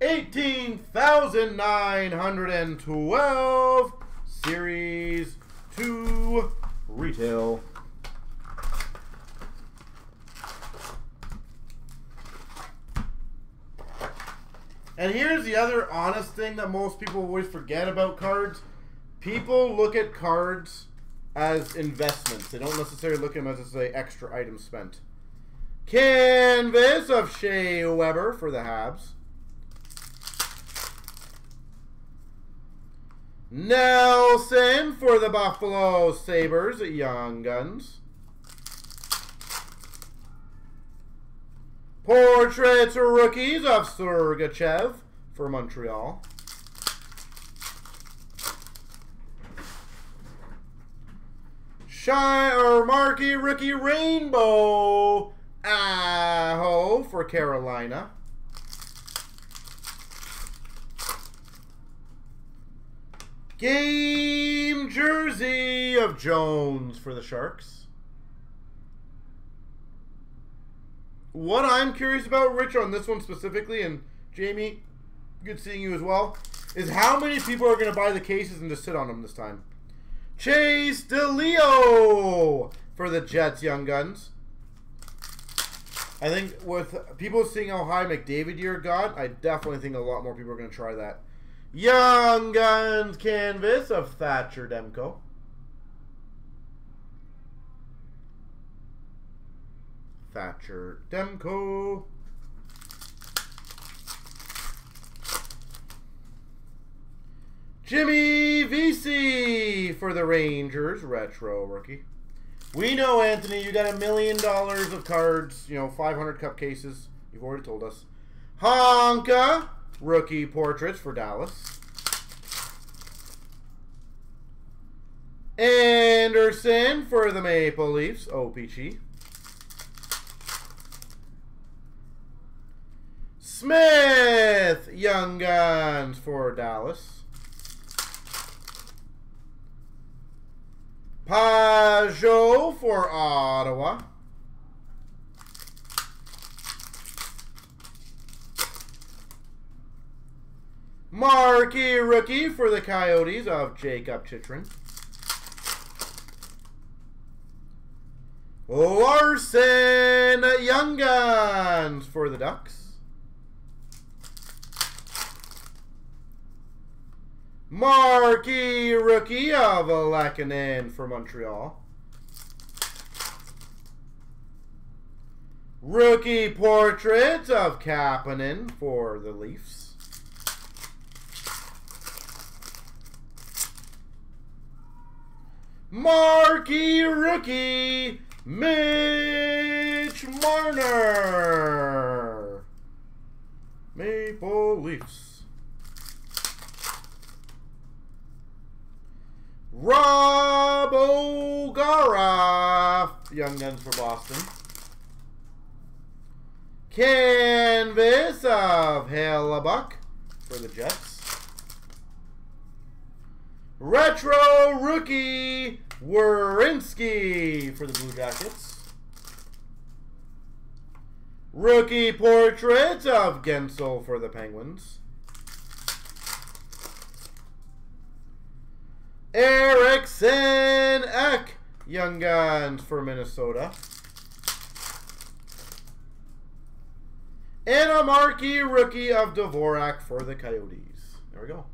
18,912 Series 2 Retail. And here's the other honest thing that most people always forget about cards. People look at cards as investments. They don't necessarily look at them as an extra item spent. Canvas of Shea Weber for the Habs. Nelson for the Buffalo Sabres at Young Guns. Portraits Rookies of Sergachev for Montreal. Marky Rookie Rainbow Aho for Carolina. Game Jersey of Jones for the Sharks. What I'm curious about, Rich, on this one specifically, and Jamie, good seeing you as well, is how many people are going to buy the cases and just sit on them this time. Chase DeLeo for the Jets, Young Guns. I think with people seeing how high McDavid year got, I definitely think a lot more people are going to try that. Young Guns canvas of Thatcher Demko. Thatcher Demko. Jimmy Vesey for the Rangers, retro rookie. We know, Anthony, you got $1 million of cards, you know, 500 cup cases. You've already told us. Honka, rookie portraits for Dallas. Anderson for the Maple Leafs, OPG. Smith, Young Guns for Dallas. Pajot for Ottawa. Marky Rookie for the Coyotes of Jacob Chitrin. Larson, Young Guns for the Ducks. Marky Rookie of Lackanen for Montreal. Rookie Portrait of Kapanen for the Leafs. Marky Rookie Mitch Marner. Maple Leafs. Rob O'Gara, Young Guns for Boston. Canvas of Hellebuck for the Jets. Retro Rookie Wurinski for the Blue Jackets. Rookie Portrait of Gensel for the Penguins. Erickson Ek, Young Guns for Minnesota. And a Marky Rookie of Dvorak for the Coyotes. There we go.